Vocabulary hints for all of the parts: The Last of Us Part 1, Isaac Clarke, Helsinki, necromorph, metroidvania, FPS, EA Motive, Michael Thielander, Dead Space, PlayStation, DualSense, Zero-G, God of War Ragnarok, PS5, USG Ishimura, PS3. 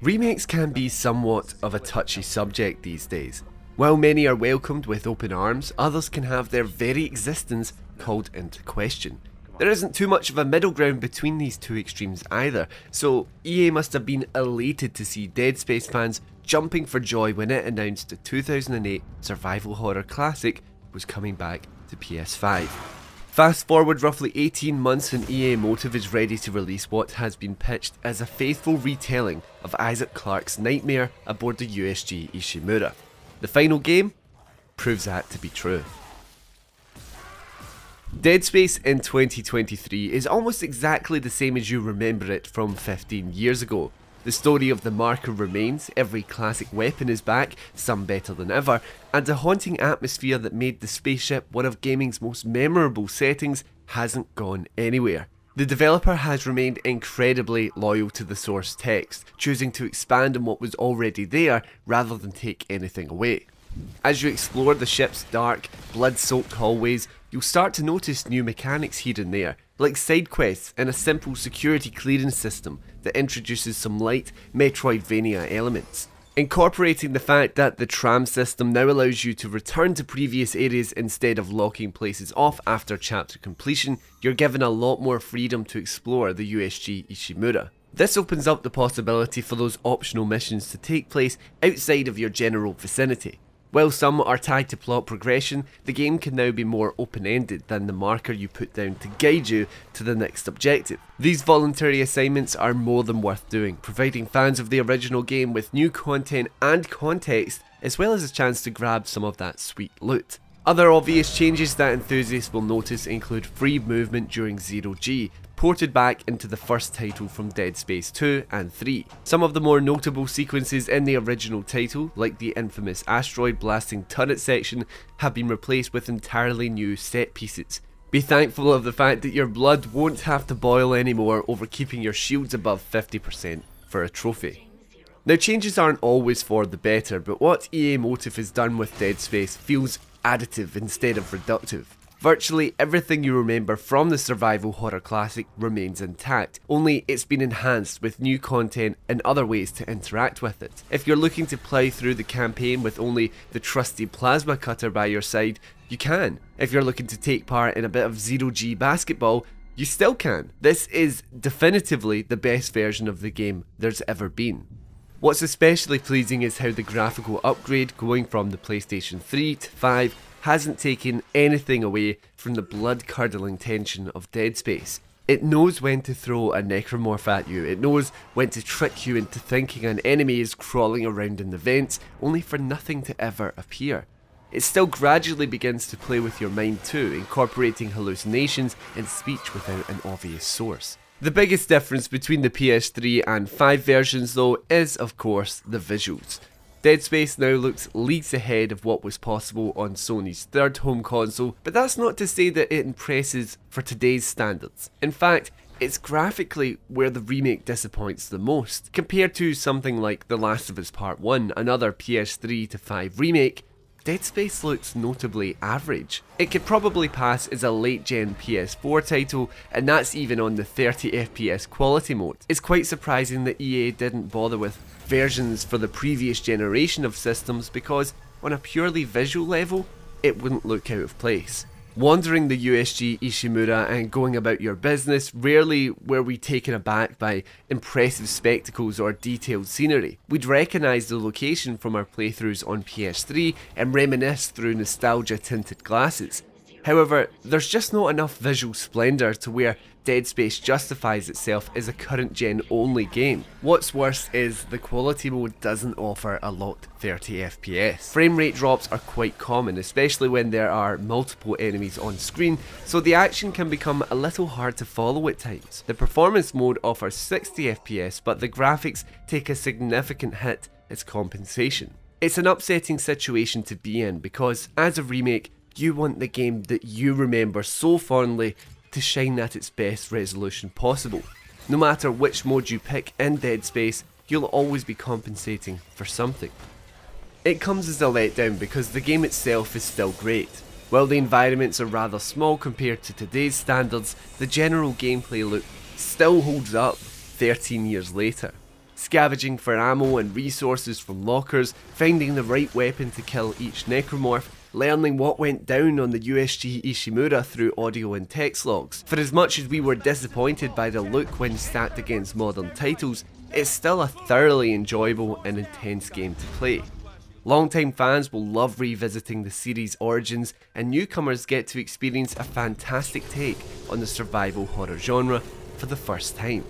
Remakes can be somewhat of a touchy subject these days. While many are welcomed with open arms, others can have their very existence called into question. There isn't too much of a middle ground between these two extremes either, so EA must have been elated to see Dead Space fans jumping for joy when it announced the 2008 survival horror classic was coming back to PS5. Fast forward roughly 18 months and EA Motive is ready to release what has been pitched as a faithful retelling of Isaac Clarke's nightmare aboard the USG Ishimura. The final game proves that to be true. Dead Space in 2023 is almost exactly the same as you remember it from 15 years ago. The story of the marker remains, every classic weapon is back, some better than ever, and a haunting atmosphere that made the spaceship one of gaming's most memorable settings hasn't gone anywhere. The developer has remained incredibly loyal to the source text, choosing to expand on what was already there rather than take anything away. As you explore the ship's dark, blood-soaked hallways, you'll start to notice new mechanics here and there, like side quests and a simple security clearance system that introduces some light metroidvania elements. Incorporating the fact that the tram system now allows you to return to previous areas instead of locking places off after chapter completion, you're given a lot more freedom to explore the USG Ishimura. This opens up the possibility for those optional missions to take place outside of your general vicinity. While some are tied to plot progression, the game can now be more open-ended than the marker you put down to guide you to the next objective. These voluntary assignments are more than worth doing, providing fans of the original game with new content and context, as well as a chance to grab some of that sweet loot. Other obvious changes that enthusiasts will notice include free movement during Zero-G, ported back into the first title from Dead Space 2 and 3. Some of the more notable sequences in the original title, like the infamous asteroid blasting turret section, have been replaced with entirely new set pieces. Be thankful of the fact that your blood won't have to boil anymore over keeping your shields above 50% for a trophy. Now, changes aren't always for the better, but what EA Motive has done with Dead Space feels additive instead of reductive. Virtually everything you remember from the survival horror classic remains intact, only it's been enhanced with new content and other ways to interact with it. If you're looking to plough through the campaign with only the trusty plasma cutter by your side, you can. If you're looking to take part in a bit of Zero-G basketball, you still can. This is definitively the best version of the game there's ever been. What's especially pleasing is how the graphical upgrade going from the PlayStation 3 to 5 hasn't taken anything away from the blood-curdling tension of Dead Space. It knows when to throw a necromorph at you, it knows when to trick you into thinking an enemy is crawling around in the vents, only for nothing to ever appear. It still gradually begins to play with your mind too, incorporating hallucinations and speech without an obvious source. The biggest difference between the PS3 and 5 versions though is, of course, the visuals. Dead Space now looks leagues ahead of what was possible on Sony's third home console, but that's not to say that it impresses for today's standards. In fact, it's graphically where the remake disappoints the most. Compared to something like The Last of Us Part 1, another PS3 to 5 remake, Dead Space looks notably average. It could probably pass as a late-gen PS4 title, and that's even on the 30 FPS quality mode. It's quite surprising that EA didn't bother with versions for the previous generation of systems because, on a purely visual level, it wouldn't look out of place. Wandering the USG Ishimura and going about your business, rarely were we taken aback by impressive spectacles or detailed scenery. We'd recognise the location from our playthroughs on PS3 and reminisce through nostalgia-tinted glasses. However, there's just not enough visual splendour to where Dead Space justifies itself as a current-gen only game. What's worse is the quality mode doesn't offer a locked 30 FPS. Frame rate drops are quite common, especially when there are multiple enemies on screen, so the action can become a little hard to follow at times. The performance mode offers 60 FPS, but the graphics take a significant hit as compensation. It's an upsetting situation to be in because, as a remake, you want the game that you remember so fondly to shine at its best resolution possible. No matter which mode you pick in Dead Space, you'll always be compensating for something. It comes as a letdown because the game itself is still great. While the environments are rather small compared to today's standards, the general gameplay look still holds up 13 years later. scavenging for ammo and resources from lockers, finding the right weapon to kill each necromorph, learning what went down on the USG Ishimura through audio and text logs. For as much as we were disappointed by the look when stacked against modern titles, it's still a thoroughly enjoyable and intense game to play. Longtime fans will love revisiting the series' origins, and newcomers get to experience a fantastic take on the survival horror genre for the first time.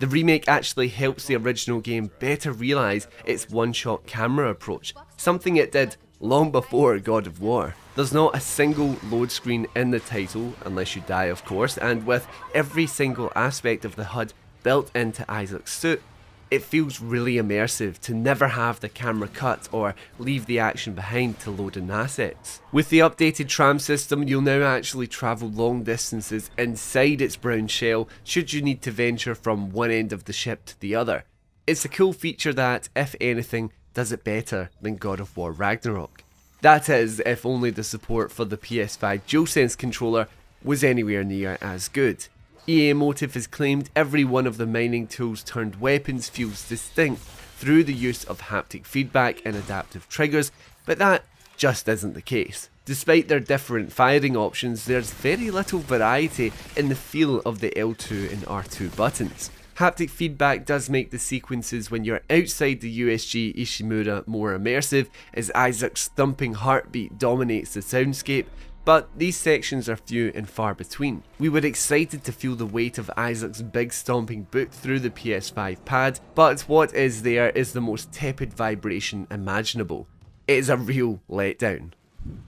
The remake actually helps the original game better realise its one-shot camera approach, something it did long before God of War. There's not a single load screen in the title, unless you die of course, and with every single aspect of the HUD built into Isaac's suit, it feels really immersive to never have the camera cut or leave the action behind to load in assets. With the updated tram system, you'll now actually travel long distances inside its brown shell should you need to venture from one end of the ship to the other. It's a cool feature that, if anything, does it better than God of War Ragnarok. That is, if only the support for the PS5 DualSense controller was anywhere near as good. EA Motive has claimed every one of the mining tools turned weapons feels distinct through the use of haptic feedback and adaptive triggers, but that just isn't the case. Despite their different firing options, there's very little variety in the feel of the L2 and R2 buttons. Haptic feedback does make the sequences when you're outside the USG Ishimura more immersive, as Isaac's thumping heartbeat dominates the soundscape, but these sections are few and far between. We were excited to feel the weight of Isaac's big stomping boot through the PS5 pad, but what is there is the most tepid vibration imaginable. It is a real letdown.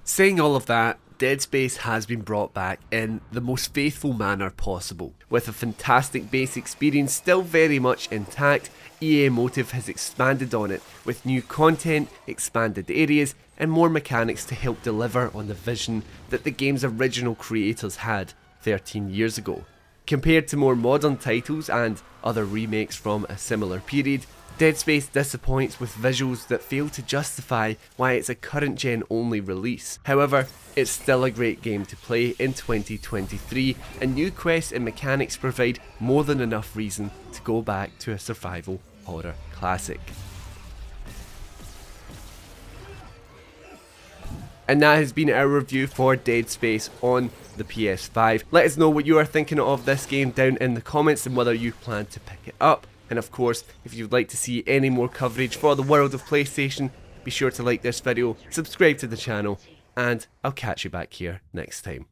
Saying all of that, Dead Space has been brought back in the most faithful manner possible. With a fantastic base experience still very much intact, EA Motive has expanded on it with new content, expanded areas, and more mechanics to help deliver on the vision that the game's original creators had 13 years ago. Compared to more modern titles and other remakes from a similar period, Dead Space disappoints with visuals that fail to justify why it's a current gen only release. However, it's still a great game to play in 2023, and new quests and mechanics provide more than enough reason to go back to a survival horror classic. And that has been our review for Dead Space on the PS5. Let us know what you are thinking of this game down in the comments and whether you plan to pick it up. And of course, if you'd like to see any more coverage for the world of PlayStation, be sure to like this video, subscribe to the channel, and I'll catch you back here next time.